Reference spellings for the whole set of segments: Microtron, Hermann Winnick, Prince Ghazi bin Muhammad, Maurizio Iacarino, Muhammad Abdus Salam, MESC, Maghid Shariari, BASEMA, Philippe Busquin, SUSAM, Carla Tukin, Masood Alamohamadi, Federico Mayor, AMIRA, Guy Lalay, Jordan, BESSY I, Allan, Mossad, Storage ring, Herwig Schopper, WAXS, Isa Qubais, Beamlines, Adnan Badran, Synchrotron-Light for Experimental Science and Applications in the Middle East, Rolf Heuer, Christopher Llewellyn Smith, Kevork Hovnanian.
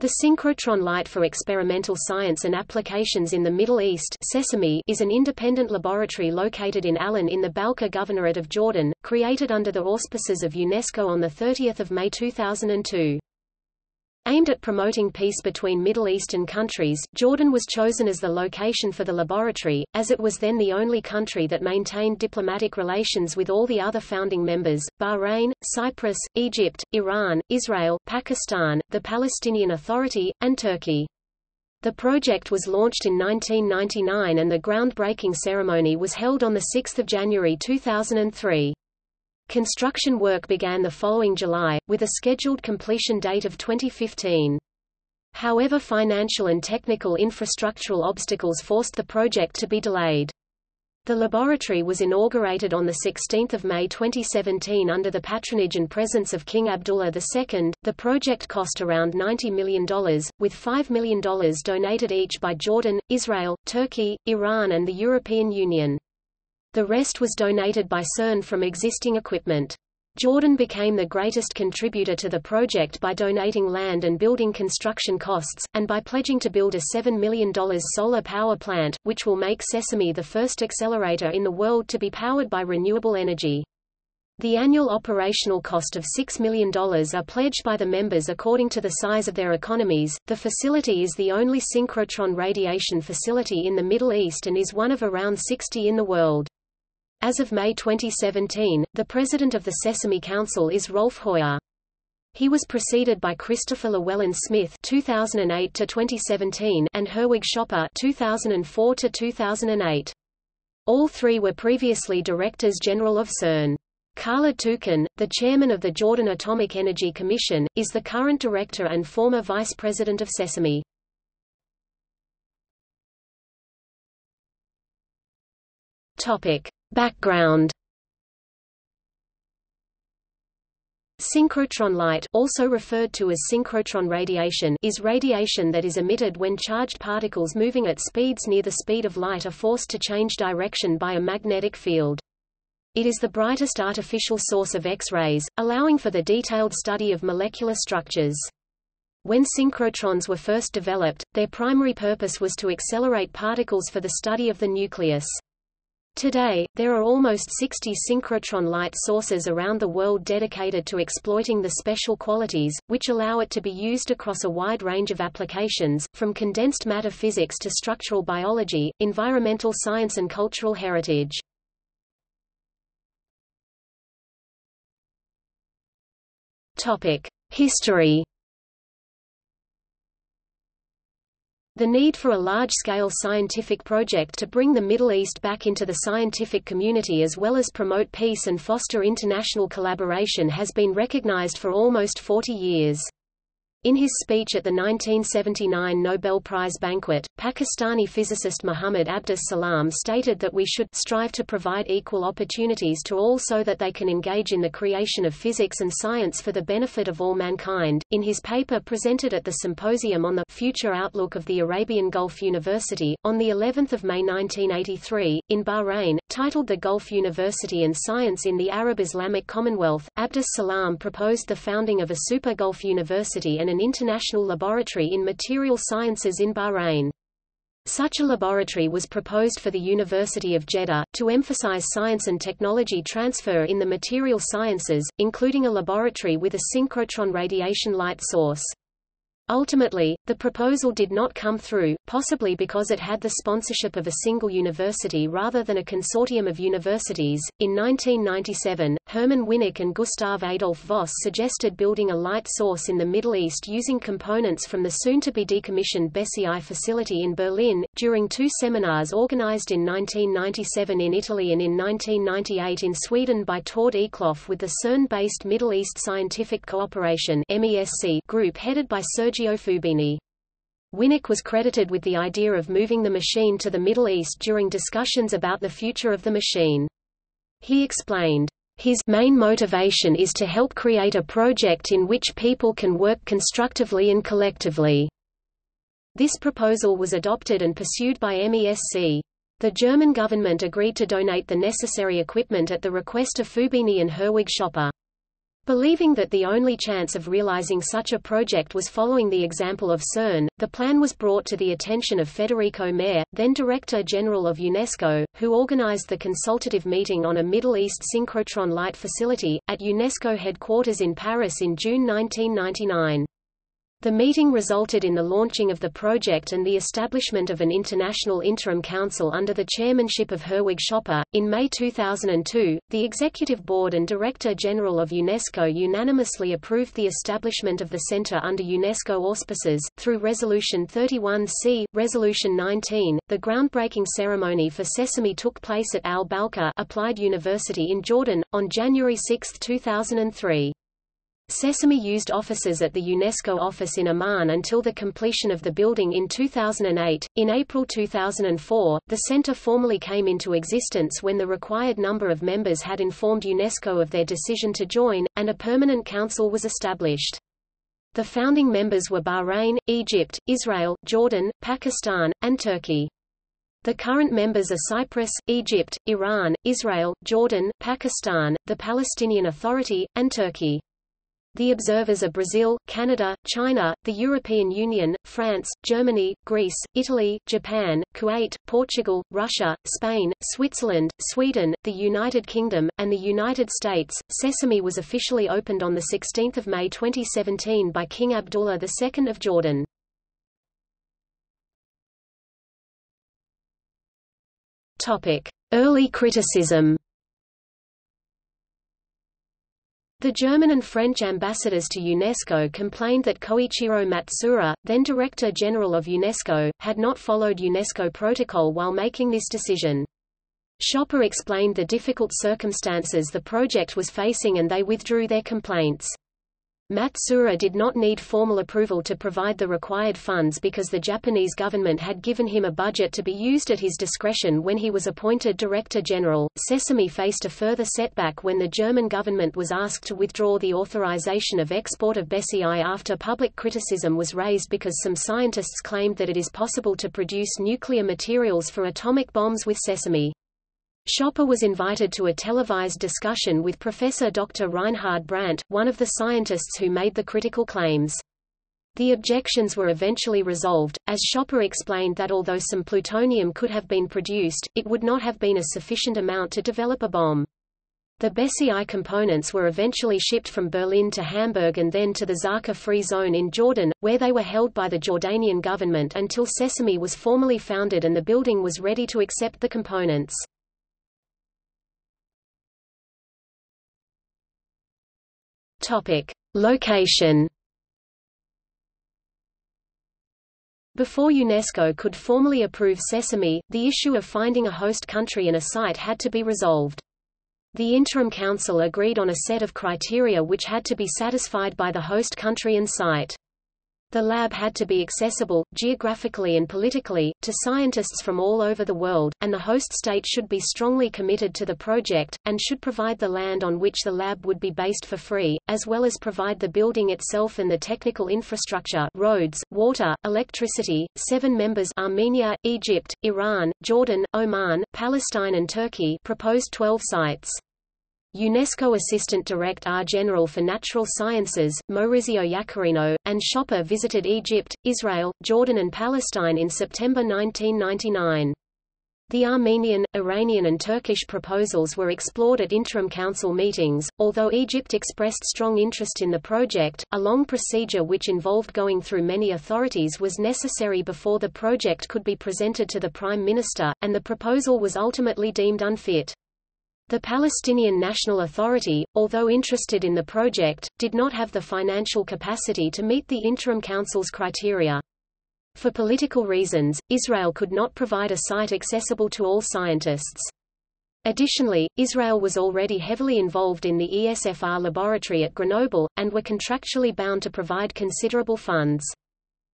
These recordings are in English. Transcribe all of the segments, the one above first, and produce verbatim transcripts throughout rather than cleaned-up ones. The Synchrotron Light for Experimental Science and Applications in the Middle East SESAME is an independent laboratory located in Allan in the Balqa Governorate of Jordan, created under the auspices of UNESCO on thirtieth of May two thousand two. Aimed at promoting peace between Middle Eastern countries, Jordan was chosen as the location for the laboratory, as it was then the only country that maintained diplomatic relations with all the other founding members, Bahrain, Cyprus, Egypt, Iran, Israel, Pakistan, the Palestinian Authority, and Turkey. The project was launched in nineteen ninety-nine and the groundbreaking ceremony was held on the sixth of January two thousand three. Construction work began the following July, with a scheduled completion date of twenty fifteen. However, financial and technical infrastructural obstacles forced the project to be delayed. The laboratory was inaugurated on the sixteenth of May twenty seventeen under the patronage and presence of King Abdullah the Second. The project cost around ninety million dollars, with five million dollars donated each by Jordan, Israel, Turkey, Iran and the European Union. The rest was donated by CERN from existing equipment. Jordan became the greatest contributor to the project by donating land and building construction costs, and by pledging to build a seven million dollar solar power plant, which will make SESAME the first accelerator in the world to be powered by renewable energy. The annual operational cost of six million dollars are pledged by the members according to the size of their economies. The facility is the only synchrotron radiation facility in the Middle East and is one of around sixty in the world. As of May twenty seventeen, the president of the SESAME Council is Rolf Heuer. He was preceded by Christopher Llewellyn Smith (two thousand eight to twenty seventeen) and Herwig Schopper (two thousand four to two thousand eight). All three were previously directors general of CERN. Carla Tukin, the chairman of the Jordan Atomic Energy Commission, is the current director and former vice president of SESAME. Topic: Background. Synchrotron light, also referred to as synchrotron radiation, is radiation that is emitted when charged particles moving at speeds near the speed of light are forced to change direction by a magnetic field. It is the brightest artificial source of X-rays, allowing for the detailed study of molecular structures. When synchrotrons were first developed, their primary purpose was to accelerate particles for the study of the nucleus. Today, there are almost sixty synchrotron light sources around the world dedicated to exploiting the special qualities, which allow it to be used across a wide range of applications, from condensed matter physics to structural biology, environmental science and cultural heritage. History. The need for a large-scale scientific project to bring the Middle East back into the scientific community as well as promote peace and foster international collaboration has been recognized for almost forty years. In his speech at the nineteen seventy-nine Nobel Prize banquet, Pakistani physicist Muhammad Abdus Salam stated that we should strive to provide equal opportunities to all so that they can engage in the creation of physics and science for the benefit of all mankind. In his paper presented at the symposium on the future outlook of the Arabian Gulf University on the eleventh of May nineteen eighty-three in Bahrain, titled The Gulf University and Science in the Arab Islamic Commonwealth, Abdus Salam proposed the founding of a super Gulf university and an international laboratory in material sciences in Bahrain. Such a laboratory was proposed for the University of Jeddah, to emphasize science and technology transfer in the material sciences, including a laboratory with a synchrotron radiation light source. Ultimately, the proposal did not come through, possibly because it had the sponsorship of a single university rather than a consortium of universities. In nineteen ninety-seven, Hermann Winnick and Gustav Adolf Voss suggested building a light source in the Middle East using components from the soon-to-be decommissioned BESSY I facility in Berlin. During two seminars organized in nineteen ninety-seven in Italy and in nineteen ninety-eight in Sweden by Tor Eklöf with the CERN-based Middle East Scientific Cooperation (MESC) group headed by Sergio Fubini. Winnick was credited with the idea of moving the machine to the Middle East during discussions about the future of the machine. He explained, "His main motivation is to help create a project in which people can work constructively and collectively." This proposal was adopted and pursued by MESC. The German government agreed to donate the necessary equipment at the request of Fubini and Herwig Schopper. Believing that the only chance of realizing such a project was following the example of CERN, the plan was brought to the attention of Federico Mayor, then Director General of UNESCO, who organized the consultative meeting on a Middle East synchrotron light facility, at UNESCO headquarters in Paris in June nineteen ninety-nine. The meeting resulted in the launching of the project and the establishment of an international interim council under the chairmanship of Herwig Schopper. In May two thousand two, the Executive Board and Director General of UNESCO unanimously approved the establishment of the Centre under UNESCO auspices. Through Resolution thirty-one C, Resolution nineteen, the groundbreaking ceremony for SESAME took place at Al Balqa Applied University in Jordan, on January sixth two thousand three. SESAME used offices at the UNESCO office in Amman until the completion of the building in two thousand eight. In April two thousand four, the centre formally came into existence when the required number of members had informed UNESCO of their decision to join, and a permanent council was established. The founding members were Bahrain, Egypt, Israel, Jordan, Pakistan, and Turkey. The current members are Cyprus, Egypt, Iran, Israel, Jordan, Pakistan, the Palestinian Authority, and Turkey. The observers are Brazil, Canada, China, the European Union, France, Germany, Greece, Italy, Japan, Kuwait, Portugal, Russia, Spain, Switzerland, Sweden, the United Kingdom, and the United States. SESAME was officially opened on the sixteenth of May twenty seventeen by King Abdullah the Second of Jordan. Topic: Early criticism. The German and French ambassadors to UNESCO complained that Koichiro Matsuura, then Director General of UNESCO, had not followed UNESCO protocol while making this decision. Schopper explained the difficult circumstances the project was facing and they withdrew their complaints. Matsuura did not need formal approval to provide the required funds because the Japanese government had given him a budget to be used at his discretion when he was appointed Director General. SESAME faced a further setback when the German government was asked to withdraw the authorization of export of BESSY I after public criticism was raised because some scientists claimed that it is possible to produce nuclear materials for atomic bombs with SESAME. Schopper was invited to a televised discussion with Professor Doctor Reinhard Brandt, one of the scientists who made the critical claims. The objections were eventually resolved, as Schopper explained that although some plutonium could have been produced, it would not have been a sufficient amount to develop a bomb. The BESSY I components were eventually shipped from Berlin to Hamburg and then to the Zarqa Free Zone in Jordan, where they were held by the Jordanian government until SESAME was formally founded and the building was ready to accept the components. Topic: Location. Before UNESCO could formally approve SESAME, the issue of finding a host country and a site had to be resolved. The Interim Council agreed on a set of criteria which had to be satisfied by the host country and site. The lab had to be accessible, geographically and politically, to scientists from all over the world, and the host state should be strongly committed to the project, and should provide the land on which the lab would be based for free, as well as provide the building itself and the technical infrastructure, roads, water, electricity. Seven members, Armenia, Egypt, Iran, Jordan, Oman, Palestine and Turkey, proposed twelve sites. UNESCO Assistant Director General for Natural Sciences, Maurizio Iacarino, and Schopper visited Egypt, Israel, Jordan and Palestine in September nineteen ninety-nine. The Armenian, Iranian and Turkish proposals were explored at interim council meetings, although Egypt expressed strong interest in the project. A long procedure which involved going through many authorities was necessary before the project could be presented to the Prime Minister, and the proposal was ultimately deemed unfit. The Palestinian National Authority, although interested in the project, did not have the financial capacity to meet the Interim Council's criteria. For political reasons, Israel could not provide a site accessible to all scientists. Additionally, Israel was already heavily involved in the E S F R laboratory at Grenoble, and were contractually bound to provide considerable funds.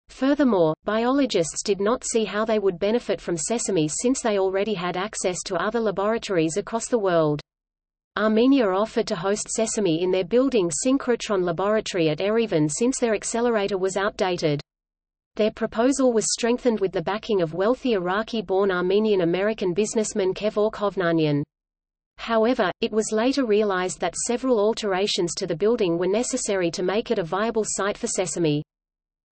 Furthermore, biologists did not see how they would benefit from SESAME since they already had access to other laboratories across the world. Armenia offered to host SESAME in their building synchrotron laboratory at Erevan since their accelerator was outdated. Their proposal was strengthened with the backing of wealthy Iraqi-born Armenian-American businessman Kevork Hovnanian. However, it was later realized that several alterations to the building were necessary to make it a viable site for Sesame.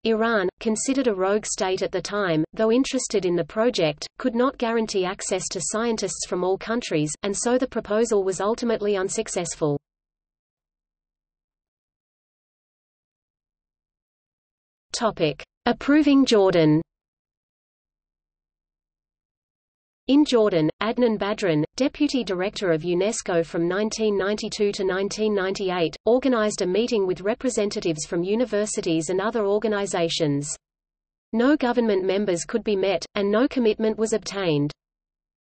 Iran, considered a rogue state at the time, though interested in the project, could not guarantee access to scientists from all countries, and so the proposal was ultimately unsuccessful. Topic: Approving Jordan. In Jordan, Adnan Badran, Deputy Director of UNESCO from nineteen ninety-two to nineteen ninety-eight, organized a meeting with representatives from universities and other organizations. No government members could be met, and no commitment was obtained.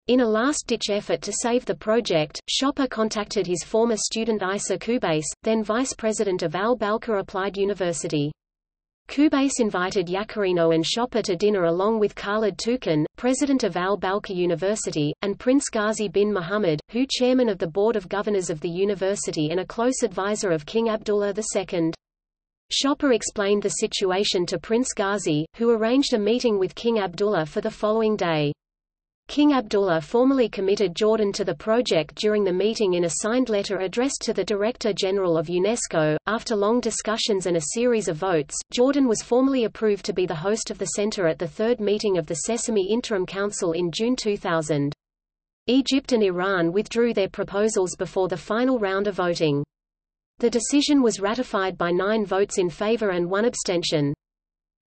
In a last-ditch effort to save the project, Schopper contacted his former student Isa Qubais, then Vice President of Al-Balqa Applied University. Qubais invited Yacarino and Schopper to dinner along with Khalid Toukan, president of Al-Balqa University, and Prince Ghazi bin Muhammad, who chairman of the Board of Governors of the university and a close advisor of King Abdullah the Second. Schopper explained the situation to Prince Ghazi, who arranged a meeting with King Abdullah for the following day. King Abdullah formally committed Jordan to the project during the meeting in a signed letter addressed to the Director General of UNESCO. After long discussions and a series of votes, Jordan was formally approved to be the host of the center at the third meeting of the Sesame Interim Council in June two thousand. Egypt and Iran withdrew their proposals before the final round of voting. The decision was ratified by nine votes in favor and one abstention.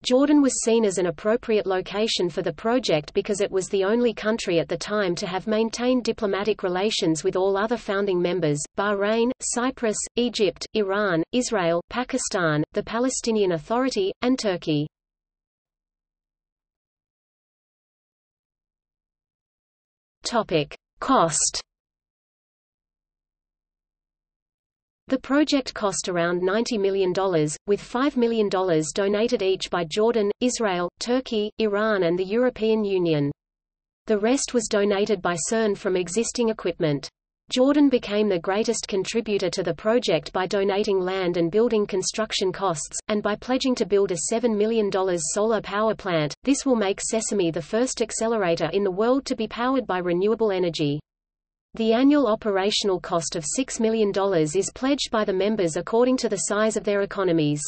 Jordan was seen as an appropriate location for the project because it was the only country at the time to have maintained diplomatic relations with all other founding members: Bahrain, Cyprus, Egypt, Iran, Israel, Pakistan, the Palestinian Authority, and Turkey. Topic: Cost. The project cost around ninety million dollars, with five million dollars donated each by Jordan, Israel, Turkey, Iran and the European Union. The rest was donated by CERN from existing equipment. Jordan became the greatest contributor to the project by donating land and building construction costs, and by pledging to build a seven million dollar solar power plant. This will make Sesame the first accelerator in the world to be powered by renewable energy. The annual operational cost of six million dollars is pledged by the members according to the size of their economies.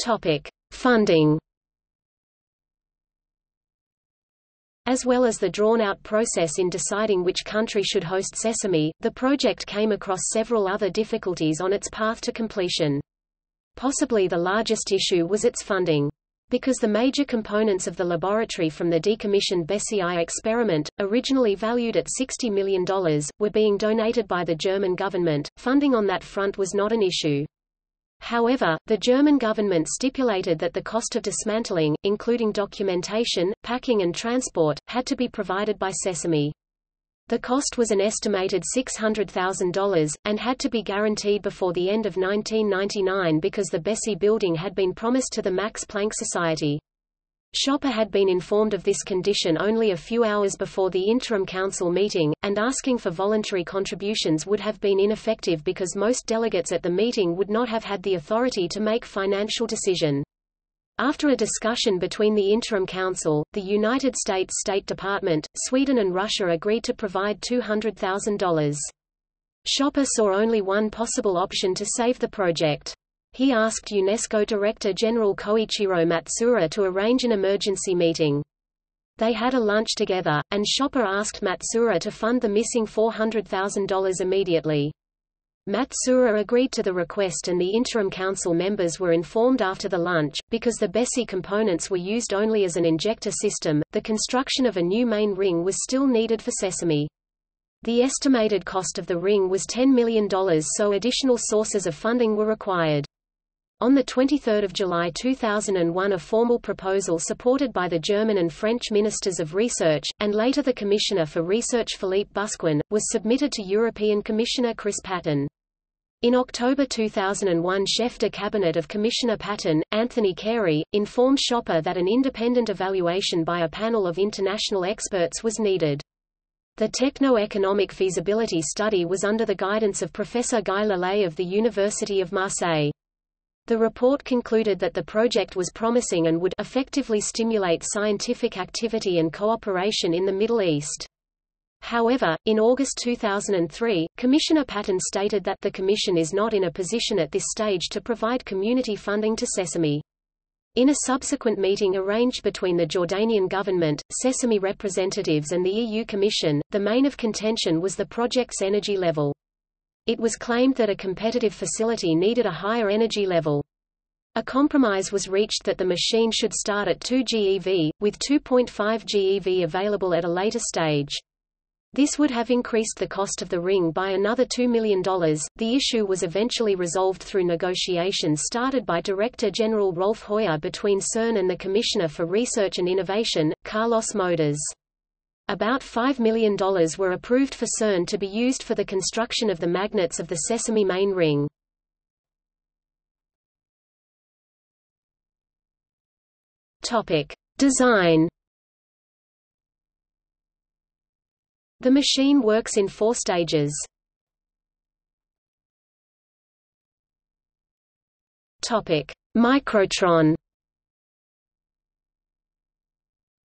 Topic: Funding. As well as the drawn-out process in deciding which country should host Sesame, the project came across several other difficulties on its path to completion. Possibly the largest issue was its funding. Because the major components of the laboratory from the decommissioned BESSY I experiment, originally valued at sixty million dollars, were being donated by the German government, funding on that front was not an issue. However, the German government stipulated that the cost of dismantling, including documentation, packing and transport, had to be provided by Sesame. The cost was an estimated six hundred thousand dollars, and had to be guaranteed before the end of nineteen ninety-nine because the BESSY building had been promised to the Max Planck Society. Schopper had been informed of this condition only a few hours before the Interim Council meeting, and asking for voluntary contributions would have been ineffective because most delegates at the meeting would not have had the authority to make financial decision. After a discussion between the Interim Council, the United States State Department, Sweden and Russia agreed to provide two hundred thousand dollars. Schopper saw only one possible option to save the project. He asked UNESCO Director General Koichiro Matsuura to arrange an emergency meeting. They had a lunch together, and Schopper asked Matsuura to fund the missing four hundred thousand dollars immediately. Matsuura agreed to the request and the Interim Council members were informed after the lunch. Because the BESSY components were used only as an injector system, the construction of a new main ring was still needed for Sesame. The estimated cost of the ring was ten million dollars, so additional sources of funding were required. On the twenty-third of July two thousand one, a formal proposal supported by the German and French Ministers of Research, and later the Commissioner for Research Philippe Busquin, was submitted to European Commissioner Chris Patten. In October two thousand one, Chef de Cabinet of Commissioner Patten, Anthony Carey, informed Schopper that an independent evaluation by a panel of international experts was needed. The techno-economic feasibility study was under the guidance of Professor Guy Lalay of the University of Marseille. The report concluded that the project was promising and would effectively stimulate scientific activity and cooperation in the Middle East. However, in August two thousand three, Commissioner Patten stated that the Commission is not in a position at this stage to provide community funding to SESAME. In a subsequent meeting arranged between the Jordanian government, SESAME representatives and the E U Commission, the main of contention was the project's energy level. It was claimed that a competitive facility needed a higher energy level. A compromise was reached that the machine should start at two GeV, with two point five G eV available at a later stage. This would have increased the cost of the ring by another two million dollars. The issue was eventually resolved through negotiations started by Director General Rolf Heuer between CERN and the Commissioner for Research and Innovation, Carlos Modas. About five million dollars were approved for CERN to be used for the construction of the magnets of the SESAME main ring. Topic: Design. The machine works in four stages. Topic: Microtron.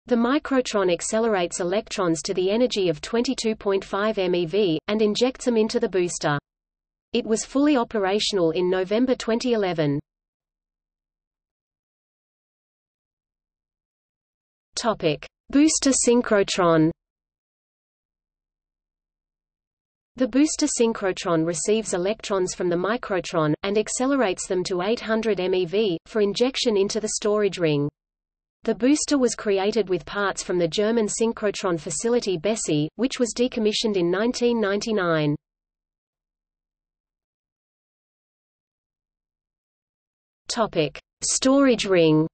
The microtron accelerates electrons to the energy of twenty-two point five M e V and injects them into the booster. It was fully operational in November twenty eleven. Topic: Booster synchrotron. The booster synchrotron receives electrons from the microtron, and accelerates them to eight hundred M e V, for injection into the storage ring. The booster was created with parts from the German synchrotron facility BESSY, which was decommissioned in nineteen ninety-nine. Storage ring.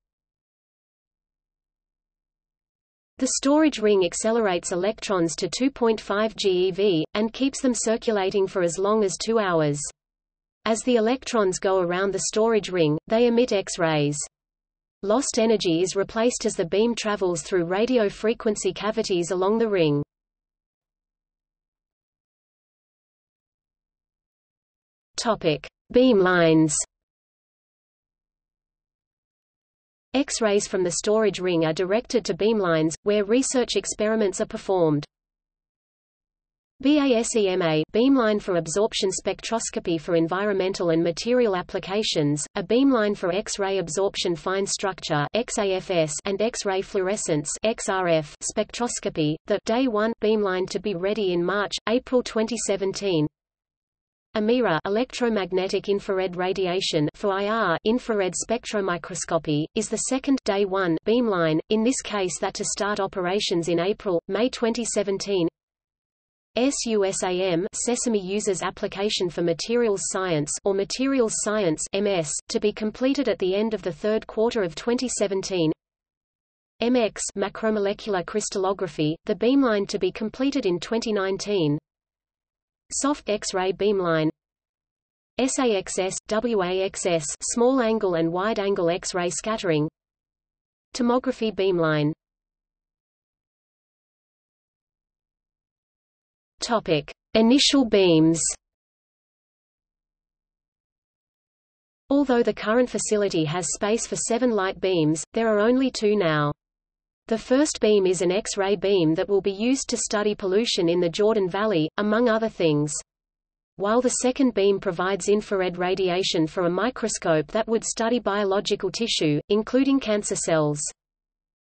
The storage ring accelerates electrons to two point five G eV, and keeps them circulating for as long as two hours. As the electrons go around the storage ring, they emit X-rays. Lost energy is replaced as the beam travels through radio frequency cavities along the ring. Beamlines. X-rays from the storage ring are directed to beamlines, where research experiments are performed. BASEMA, beamline for absorption spectroscopy for environmental and material applications, a beamline for X-ray absorption fine structure (X A F S) and X-ray fluorescence (X R F) spectroscopy. The Day one beamline to be ready in March April twenty seventeen. AMIRA, electromagnetic infrared radiation for I R infrared spectromicroscopy, is the second day one beamline, in this case that to start operations in April May twenty seventeen. SUSAM, SESAME uses application for materials science or materials science M S to be completed at the end of the third quarter of twenty seventeen. M X, macromolecular crystallography, the beamline to be completed in twenty nineteen. Soft X-ray beamline. SAXS, WAXS, small angle and wide angle X-ray scattering. Tomography beamline. Topic: Initial beams. Although the current facility has space for seven light beams, there are only two now. The first beam is an X-ray beam that will be used to study pollution in the Jordan Valley, among other things. While the second beam provides infrared radiation for a microscope that would study biological tissue, including cancer cells.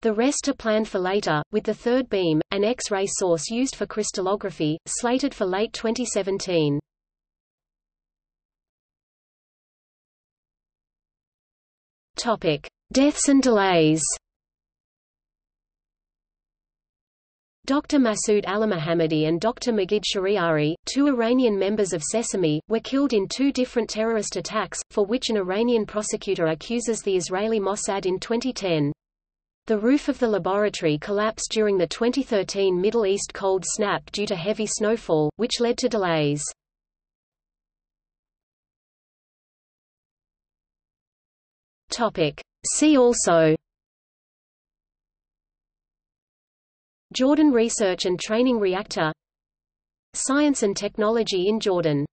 The rest are planned for later, with the third beam, an X-ray source used for crystallography, slated for late twenty seventeen. Topic: Deaths and delays. Doctor Masood Alamohamadi and Doctor Maghid Shariari, two Iranian members of SESAME, were killed in two different terrorist attacks, for which an Iranian prosecutor accuses the Israeli Mossad in twenty ten. The roof of the laboratory collapsed during the twenty thirteen Middle East cold snap due to heavy snowfall, which led to delays. See also: Jordan Research and Training Reactor, Science and Technology in Jordan.